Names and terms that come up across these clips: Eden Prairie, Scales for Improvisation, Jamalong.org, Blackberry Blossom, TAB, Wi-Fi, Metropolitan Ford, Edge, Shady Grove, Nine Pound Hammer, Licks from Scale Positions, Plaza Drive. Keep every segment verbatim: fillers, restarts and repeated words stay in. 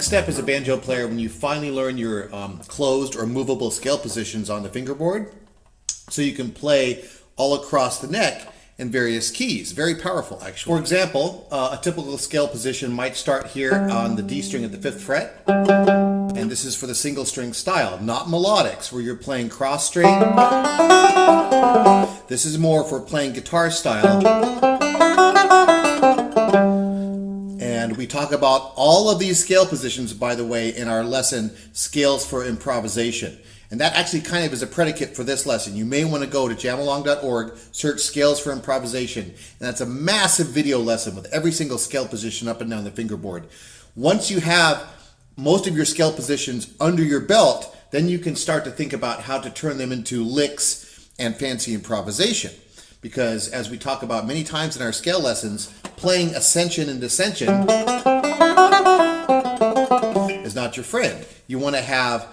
Step as a banjo player when you finally learn your um, closed or movable scale positions on the fingerboard, so you can play all across the neck in various keys. Very powerful, actually. For example, uh, a typical scale position might start here on the D string at the fifth fret, and this is for the single string style, not melodics where you're playing cross string. This is more for playing guitar style. We talk about all of these scale positions, by the way, in our lesson, Scales for Improvisation. And that actually kind of is a predicate for this lesson. You may want to go to Jamalong dot org, search Scales for Improvisation. And that's a massive video lesson with every single scale position up and down the fingerboard. Once you have most of your scale positions under your belt, then you can start to think about how to turn them into licks and fancy improvisation. Because as we talk about many times in our scale lessons, playing ascension and descension is not your friend. You want to have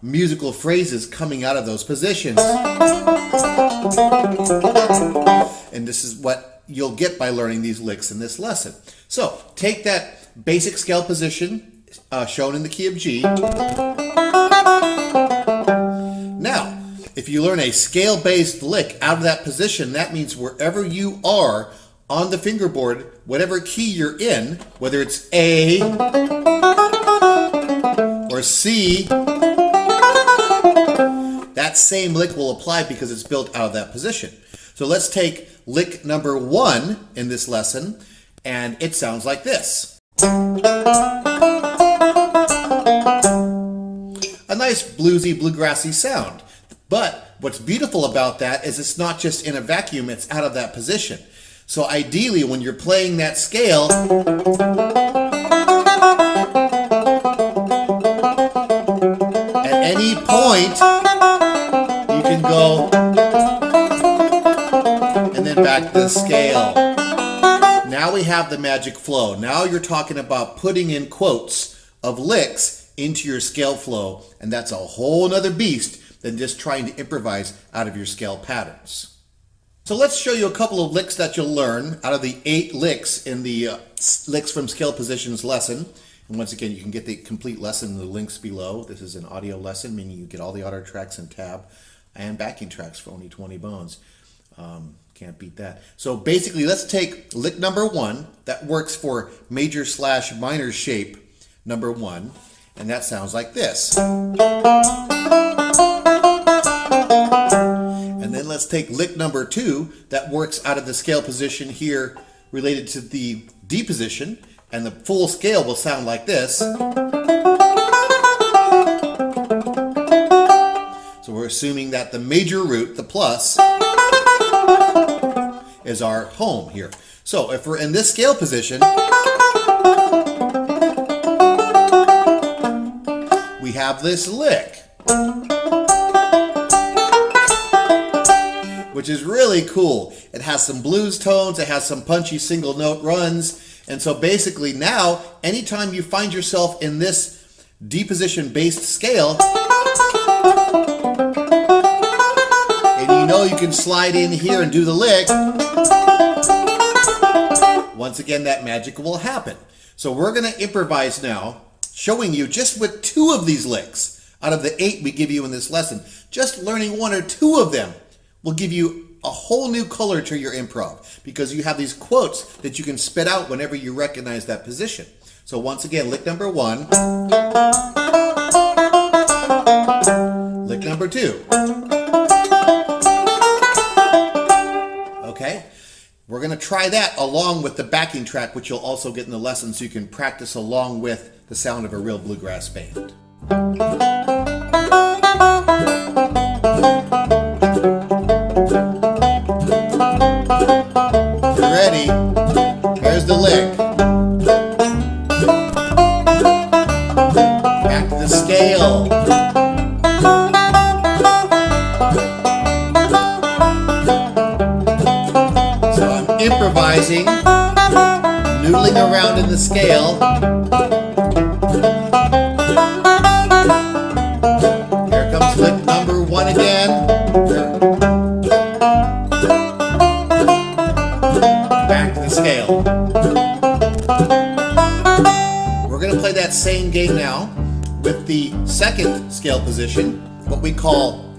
musical phrases coming out of those positions. And this is what you'll get by learning these licks in this lesson. So take that basic scale position uh, shown in the key of G. Now, if you learn a scale-based lick out of that position, that means wherever you are on the fingerboard, whatever key you're in, whether it's A or C, that same lick will apply because it's built out of that position. So let's take lick number one in this lesson, and it sounds like this. A nice bluesy, bluegrassy sound. But what's beautiful about that is it's not just in a vacuum, it's out of that position. So ideally, when you're playing that scale, at any point, you can go and then back to the scale. Now we have the magic flow. Now you're talking about putting in quotes of licks into your scale flow, and that's a whole nother beast than just trying to improvise out of your scale patterns. So let's show you a couple of licks that you'll learn out of the eight licks in the uh, Licks from Scale Positions lesson. And once again, you can get the complete lesson in the links below. This is an audio lesson, meaning you get all the audio tracks and tab and backing tracks for only twenty bones. Um, can't beat that. So basically, let's take lick number one that works for major slash minor shape number one. And that sounds like this. And then let's take lick number two that works out of the scale position here related to the D position, and the full scale will sound like this. So we're assuming that the major root, the plus, is our home here. So if we're in this scale position, we have this lick, which is really cool. It has some blues tones, it has some punchy single note runs, and so basically now, anytime you find yourself in this D position based scale, and you know you can slide in here and do the lick, once again, that magic will happen. So we're going to improvise now, showing you just with two of these licks out of the eight we give you in this lesson. Just learning one or two of them will give you a whole new color to your improv, because you have these quotes that you can spit out whenever you recognize that position. So once again, lick number one. Lick number two. Okay, we're going to try that along with the backing track, which you'll also get in the lesson, so you can practice along with the sound of a real bluegrass band. Ready? Here's the lick. Back to the scale. So I'm improvising, noodling around in the scale. Here comes lick number one again. Back to the scale. We're going to play that same game now with the second scale position, what we call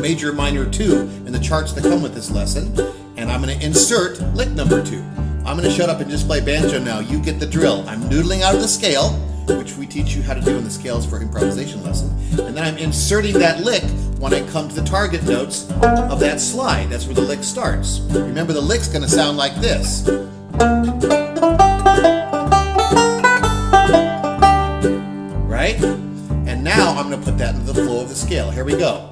major minor two in the charts that come with this lesson. And I'm going to insert lick number two. I'm going to shut up and just play banjo now. You get the drill. I'm noodling out of the scale, which we teach you how to do in the Scales for Improvisation lesson. And then I'm inserting that lick when I come to the target notes of that slide. That's where the lick starts. Remember, the lick's going to sound like this. Right? And now I'm going to put that into the flow of the scale. Here we go.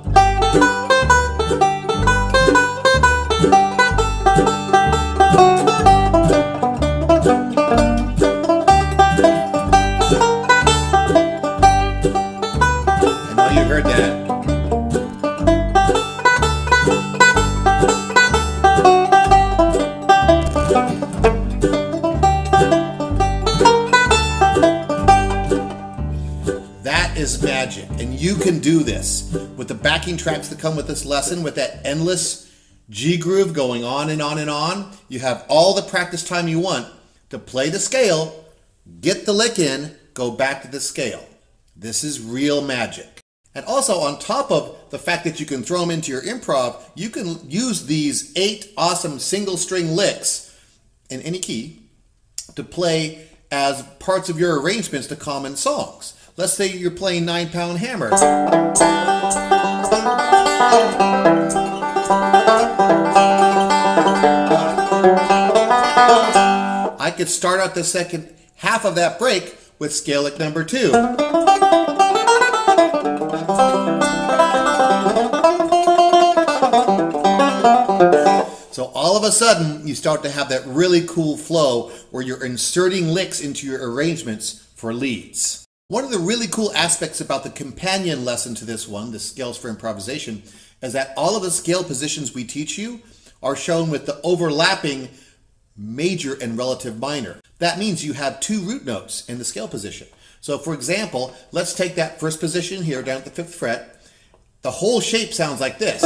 Magic, and you can do this with the backing tracks that come with this lesson, with that endless G groove going on and on and on. You have all the practice time you want to play the scale, get the lick in, go back to the scale. This is real magic. And also, on top of the fact that you can throw them into your improv, you can use these eight awesome single string licks in any key to play as parts of your arrangements to common songs. Let's say you're playing Nine Pound Hammer. I could start out the second half of that break with scale lick number two. So all of a sudden, you start to have that really cool flow where you're inserting licks into your arrangements for leads. One of the really cool aspects about the companion lesson to this one, the Scales for Improvisation, is that all of the scale positions we teach you are shown with the overlapping major and relative minor. That means you have two root notes in the scale position. So for example, let's take that first position here down at the fifth fret. The whole shape sounds like this.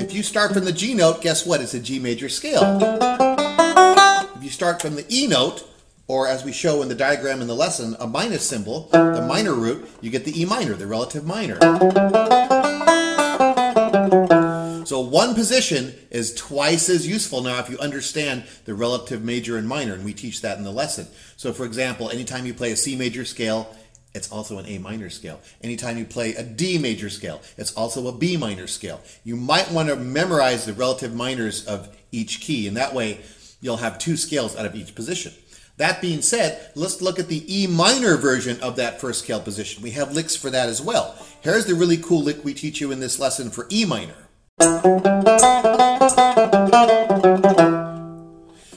If you start from the G note, guess what? It's a G major scale. Start from the E note, or as we show in the diagram in the lesson, a minus symbol, the minor root, you get the E minor, the relative minor. So one position is twice as useful now if you understand the relative major and minor, and we teach that in the lesson. So for example, anytime you play a C major scale, it's also an A minor scale. Anytime you play a D major scale, it's also a B minor scale. You might want to memorize the relative minors of each key, and that way you'll have two scales out of each position. That being said, let's look at the E minor version of that first scale position. We have licks for that as well. Here's the really cool lick we teach you in this lesson for E minor.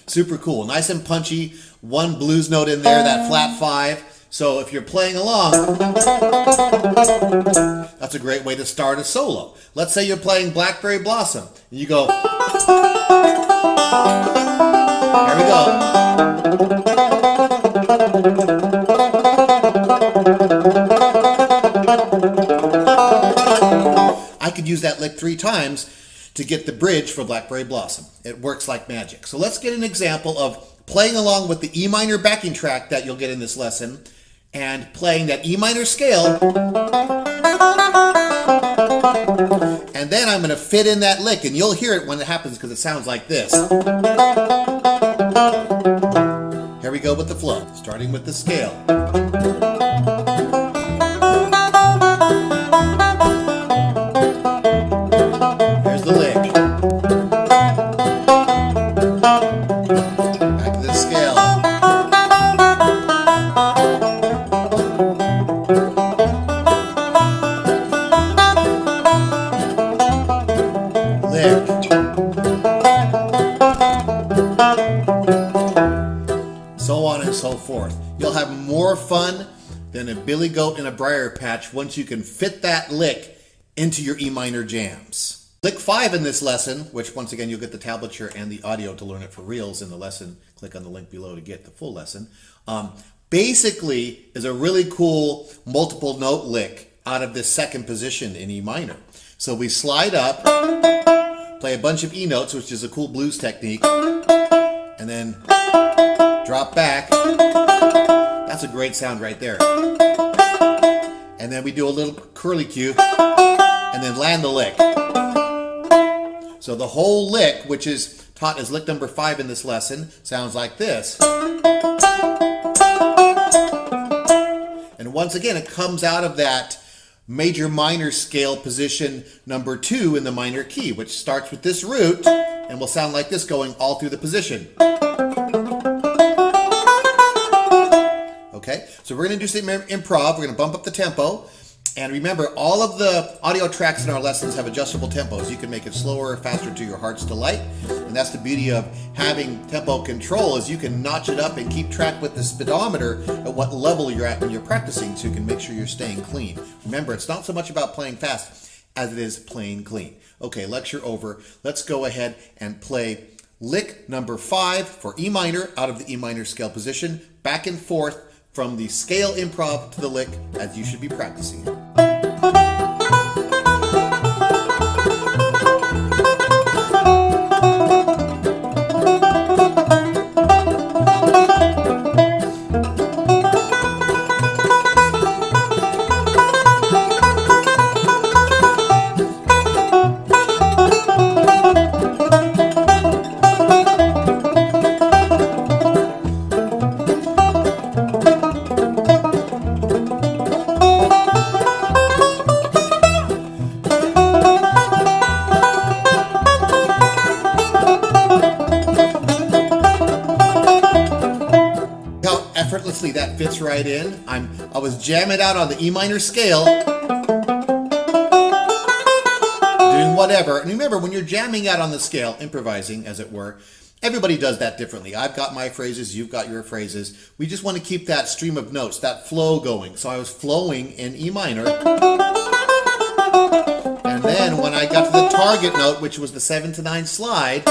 Super cool, nice and punchy. One blues note in there, that flat five. So if you're playing along, that's a great way to start a solo. Let's say you're playing Blackberry Blossom, and you go. Here we go. I could use that lick three times to get the bridge for Blackberry Blossom. It works like magic. So let's get an example of playing along with the E minor backing track that you'll get in this lesson and playing that E minor scale. And then I'm going to fit in that lick, and you'll hear it when it happens because it sounds like this. Here we go with the flow, starting with the scale. Here's the lick. Back to the scale. So forth. You'll have more fun than a billy goat in a briar patch once you can fit that lick into your E minor jams. Lick five in this lesson, which once again you'll get the tablature and the audio to learn it for reals in the lesson. Click on the link below to get the full lesson. Um, basically is a really cool multiple note lick out of this second position in E minor. So we slide up, play a bunch of E notes, which is a cool blues technique, and then drop back. That's a great sound right there. And then we do a little curly cue and then land the lick. So the whole lick, which is taught as lick number five in this lesson, sounds like this. And once again, it comes out of that major minor scale position number two in the minor key, which starts with this root and will sound like this going all through the position. Okay, so we're going to do some improv, we're going to bump up the tempo, and remember all of the audio tracks in our lessons have adjustable tempos. You can make it slower or faster to your heart's delight, and that's the beauty of having tempo control is you can notch it up and keep track with the speedometer at what level you're at when you're practicing so you can make sure you're staying clean. Remember, it's not so much about playing fast as it is playing clean. Okay, lecture over. Let's go ahead and play lick number five for E minor out of the E minor scale position, back and forth, from the scale improv to the lick, as you should be practicing it. Effortlessly that fits right in. I'm, I was jamming out on the E minor scale, doing whatever. And remember, when you're jamming out on the scale, improvising as it were, everybody does that differently. I've got my phrases, you've got your phrases. We just want to keep that stream of notes, that flow going. So I was flowing in E minor. And then when I got to the target note, which was the seven to nine slide,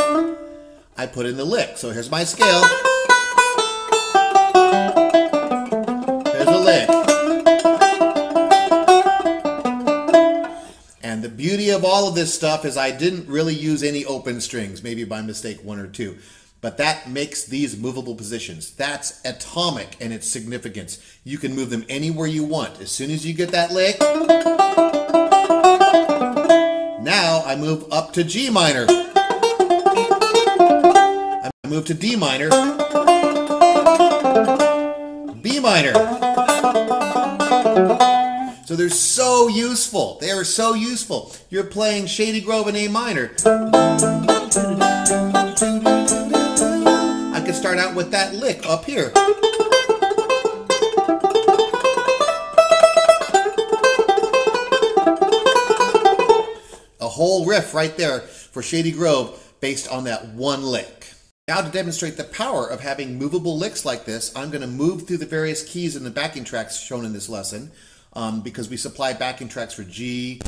I put in the lick. So here's my scale. And the beauty of all of this stuff is I didn't really use any open strings, maybe by mistake one or two, but that makes these movable positions. That's atomic in its significance. You can move them anywhere you want. As soon as you get that lick, now I move up to G minor. I move to D minor, B minor. So they're so useful. They are so useful. You're playing Shady Grove in A minor. I could start out with that lick up here. A whole riff right there for Shady Grove based on that one lick. Now to demonstrate the power of having movable licks like this, I'm going to move through the various keys in the backing tracks shown in this lesson um, because we supply backing tracks for G,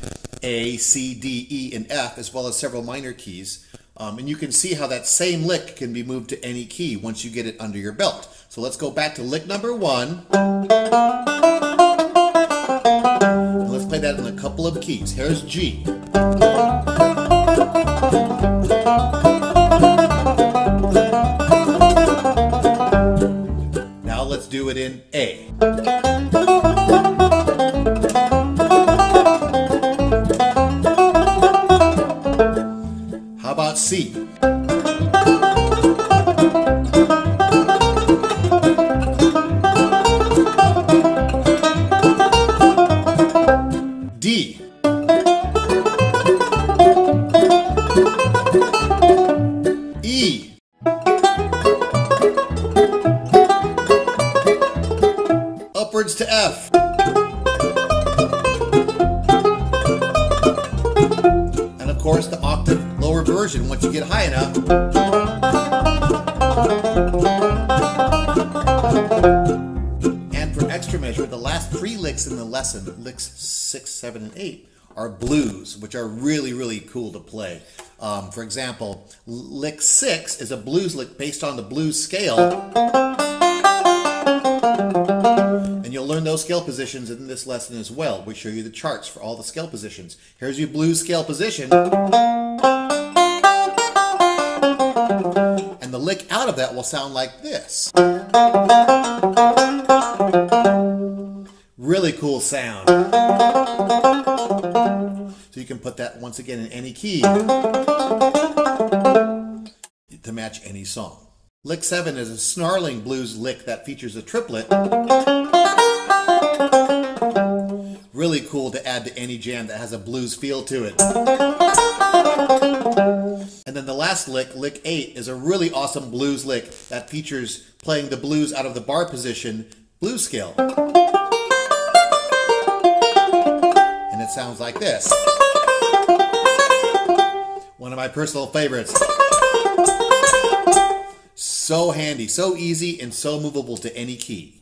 A, C, D, E, and F, as well as several minor keys. Um, and you can see how that same lick can be moved to any key once you get it under your belt. So let's go back to lick number one. And let's play that in a couple of keys. Here's G. it in A. How about C? D. E. Upwards to F. And of course the octave lower version once you get high enough. And for extra measure, the last three licks in the lesson, licks six, seven, and eight, are blues, which are really, really cool to play. Um, for example, lick six is a blues lick based on the blues scale. And you'll learn those scale positions in this lesson as well. We show you the charts for all the scale positions. Here's your blues scale position. And the lick out of that will sound like this. Really cool sound. So you can put that once again in any key to match any song. Lick seven is a snarling blues lick that features a triplet. Really cool to add to any jam that has a blues feel to it. And then the last lick, lick eight, is a really awesome blues lick that features playing the blues out of the bar position blues scale. And it sounds like this. One of my personal favorites. So handy, so easy, and so movable to any key.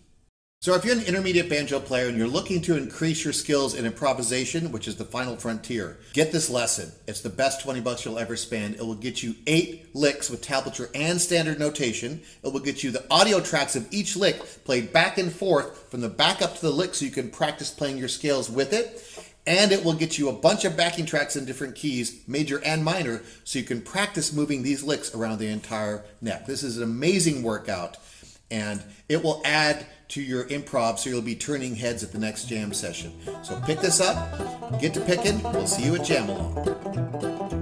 So if you're an intermediate banjo player and you're looking to increase your skills in improvisation, which is the final frontier, get this lesson. It's the best twenty bucks you'll ever spend. It will get you eight licks with tablature and standard notation. It will get you the audio tracks of each lick played back and forth from the back up to the lick so you can practice playing your scales with it. And it will get you a bunch of backing tracks in different keys, major and minor, so you can practice moving these licks around the entire neck. This is an amazing workout, and it will add to your improv so you'll be turning heads at the next jam session. So pick this up, get to picking, we'll see you at Jamalong.